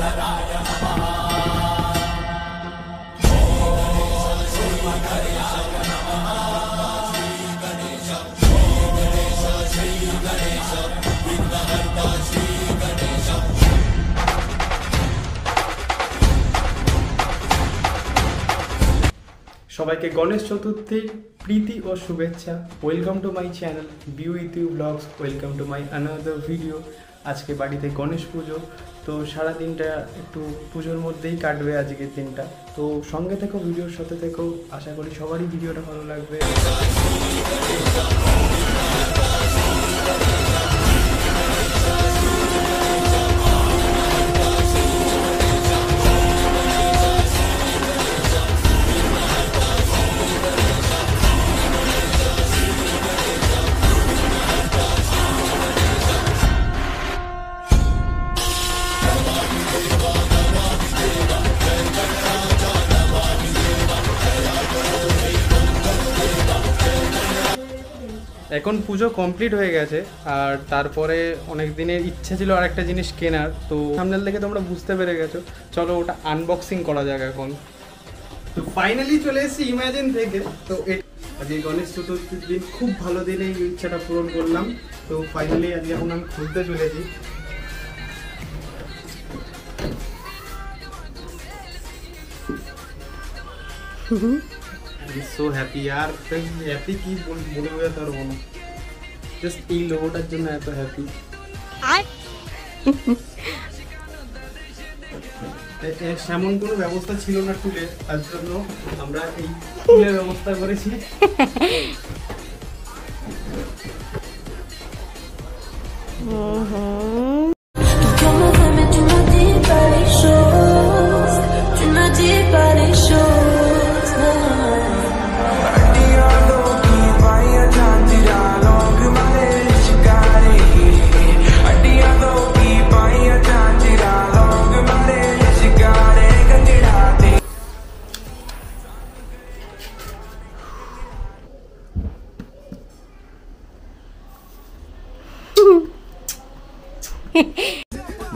সবাইকে গণেশ চতুর্থীর প্রীতি ও শুভেচ্ছা। Welcome to my channel be with you vlogs. Welcome to my another video. আজকে বাড়িতে গণেশ পুজো, তো সারা দিনটা একটু পুজোর মধ্যেই কাটবে আজকের দিনটা। তো সঙ্গে থেকো, ভিডিওর সাথে থেকো, আশা করি সবারই ভিডিওটা ভালো লাগবে। এখন পুজো কমপ্লিট হয়ে গেছে, আর তারপরে অনেক দিনের ইচ্ছে ছিল আর একটা জিনিস কেনার, তো সামনের দিকে তোমরা বুঝতে পেরে গেছো। চলো ওটা আনবক্সিং করা যাক এখন। তো ফাইনালি চলে এসেছি ইমাজিন থেকে। তো আজকে গণেশ চতুর্থীর দিন, খুব ভালো দিনে এই ইচ্ছাটা পূরণ করলাম। তো ফাইনালি আজকে এখন আমি খুলতে চলেছি। সো হ্যাপি আর হ্যাপি কি বলে বোঝাতে পারবো না। জাস্ট এই লোগোটার জন্য এত হ্যাপি। সেমন কোনো ব্যবস্থা ছিল না টুলে, তার জন্য আমরা এই টুলের ব্যবস্থা করেছি।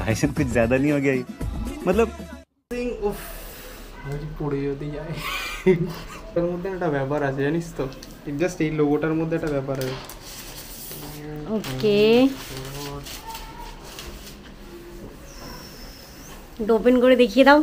भाई सब कुछ ज्यादा नहीं हो गया ये, मतलब উফ ভারী পড়ে যদি যায়। এর মধ্যে একটা ব্যাপার আছে জানিস তো, জাস্ট এই লোগোটার মধ্যে একটা ব্যাপার আছে। ওকে ওপেন করে দেখিয়ে দাও।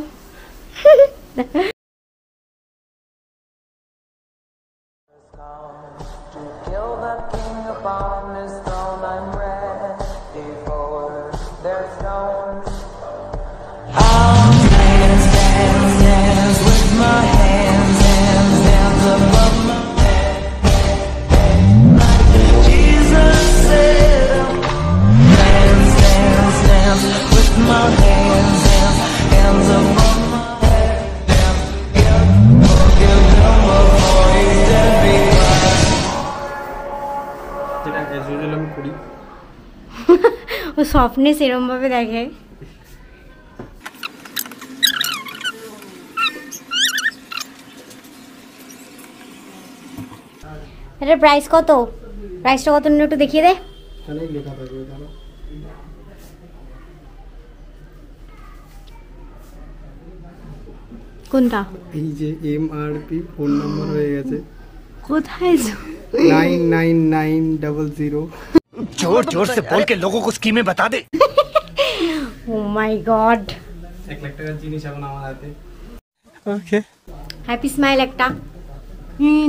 সফটনেস এরম ভাবে দেখে। এটার প্রাইস কত? প্রাইসটা কত একটু দেখিয়ে দে। কোনটা? এই যে এমআরপি, ফোন নাম্বার হয়ে গেছে। কোথায়? 99900। जोर जोर से बोल के लोगों को स्कीमें बता दे। Oh my God. एक लक्टर का जीनी चावना हमारा थे। Okay. Happy smile लक्टा।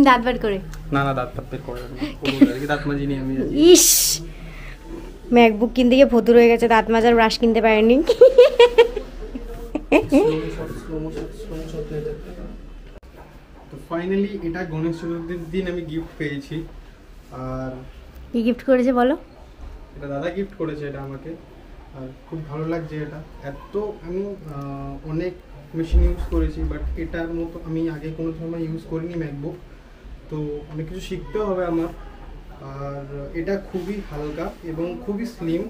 दांत बंद करे। ना ना दांत पत्ते कोड़े। दांत मजीनी हमें। इश। MacBook किंदे के भोतुर होएगा चाहे दांत मजार ब्रश किंदे पायेंगे। तो finally इटा गणेश चतुर्थी दिन हमें gift पे ची और কি গিফট করেছে বলো? এটা দাদা গিফট করেছে এটা আমাকে, আর খুব ভালো লাগছে এটা। এত আমি অনেক মেশিন ইউজ করেছি, বাট এটার মতো আমি আগে কোনো সময় ইউজ করিনি ম্যাকবুক। তো অনেক কিছু শিখতে হবে আমার। আর এটা খুবই হালকা এবং খুবই স্লিম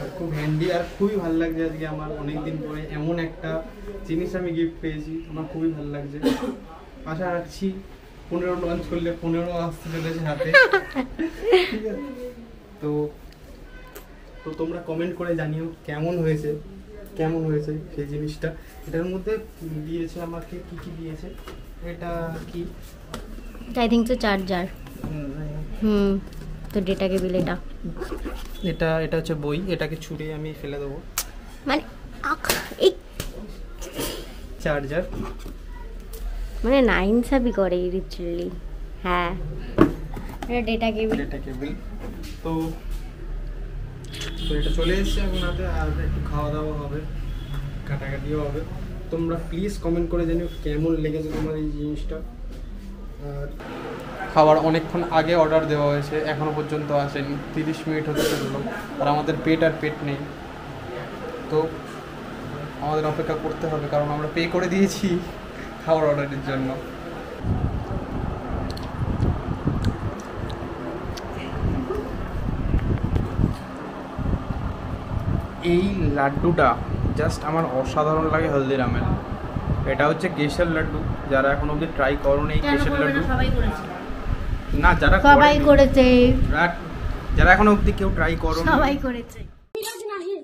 আর খুব হ্যান্ডি, আর খুবই ভালো লাগছে। আজকে আমার অনেক দিন পরে এমন একটা জিনিস আমি গিফট পেয়েছি, আমার খুবই ভালো লাগছে। আশা রাখছি 15 লঞ্চ করলে 15 আসতে চলেছে হাতে। ঠিক আছে, তো तो तुम्हारा कमेंट कर जानियो केमन হয়েছে কেমন হয়েছে সেই জিনিসটা। এটার মধ্যে দিয়েছে আমাকে কি কি দিয়েছে, এটা কি আই থিংক সো চার্জার, তো ডেটা কেবল, এটা এটা এটা হচ্ছে বই, এটাকে ছুঁড়ে আমি ফেলে দেব, মানে এই চার্জার মানে নাইন সাবি করে রিচলি। হ্যাঁ এটা ডেটা কেবল, ডেটা কেবল। তো এটা চলে এসেছে, এখন আতে আর একটু খাওয়া দাওয়া হবে, কাটাকাটিও হবে। তোমরা প্লিজ কমেন্ট করে জানিও কেমন লেগেছে তোমার এই জিনিসটা। আর খাবার অনেকক্ষণ আগে অর্ডার দেওয়া হয়েছে, এখনও পর্যন্ত আসেনি, 30 মিনিট হতে চলল, আর আমাদের পেট আর পেট নেই, তো আমাদের অপেক্ষা করতে হবে, কারণ আমরা পে করে দিয়েছি খাবার অর্ডারের জন্য। এই লাড্ডুটা জাস্ট আমার অসাধারণ লাগে হলদিরামের। এটা হচ্ছে কেশর লাড্ডু, যারা এখন অবধি ট্রাই করোনি এই কেশর লাড্ডু, না যারা সবাই করেছে, যারা এখন অবধি কেউ ট্রাই করোনি সবাই করেছে। মিরাজ নাহি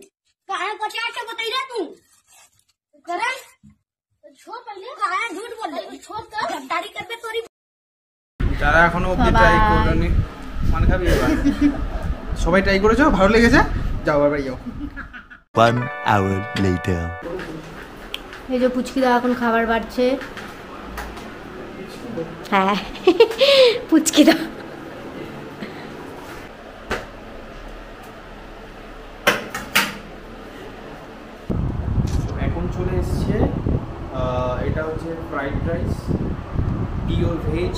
কাহে কচা আছে বতাই রে তুই করে ছো পহলে কাহে झूठ बोल ছো তো গদ্দারি করবে তোরি, যারা এখন অবধি ট্রাই করোনি মান খাবি এবার। সবাই ট্রাই করেছো, ভালো লেগেছে, যাও বাবা যাও। 1 hour later এই যে পুচকিদা এখন খাবার বাড়ছে। হ্যাঁ পুচকিদা এখন চলে এসছে, এটা হচ্ছে ফ্রাইড রাইস পিওর ভেজ,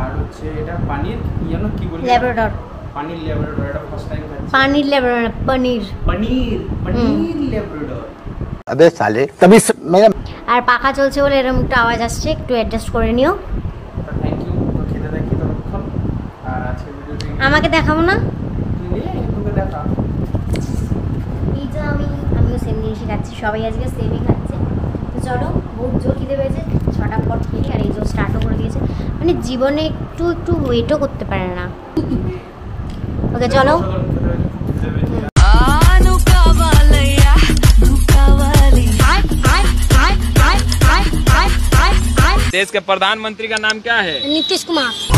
আর হচ্ছে এটা পানির জানো কি বলে ল্যাব্রাডর, পানির ল্যাব্রাডর, এটা ফার্স্ট টাইম খাচ্ছি পানির ল্যাব্রাডর, পনির পনির পনির ল্যাব্রাডর। अबे साले तभी मेरा আর পাখা চলছে বলে এরকম একটা আওয়াজ আসছে, একটু অ্যাডজাস্ট করে নিও। Thank you. তো খেতে দেখি তো খুব, আর আজকে ভিডিওতে আমাকে দেখাবো না তুমি, একটুকে দেখাও এইটা, আমিও সেম জিনিসই খাচ্ছি, সবাই আজকে সেমই খাচ্ছে। তো চলো, বহুত জোর খিদে পেয়েছে, ছটাপট খেয়ে আর এই জোর স্টার্টও করে দিয়েছে, মানে জীবনে একটু একটু ওয়েটও করতে পারে না। ওকে চলো, देश के प्रधानमंत्री का नाम क्या है? नीतीश कुमार।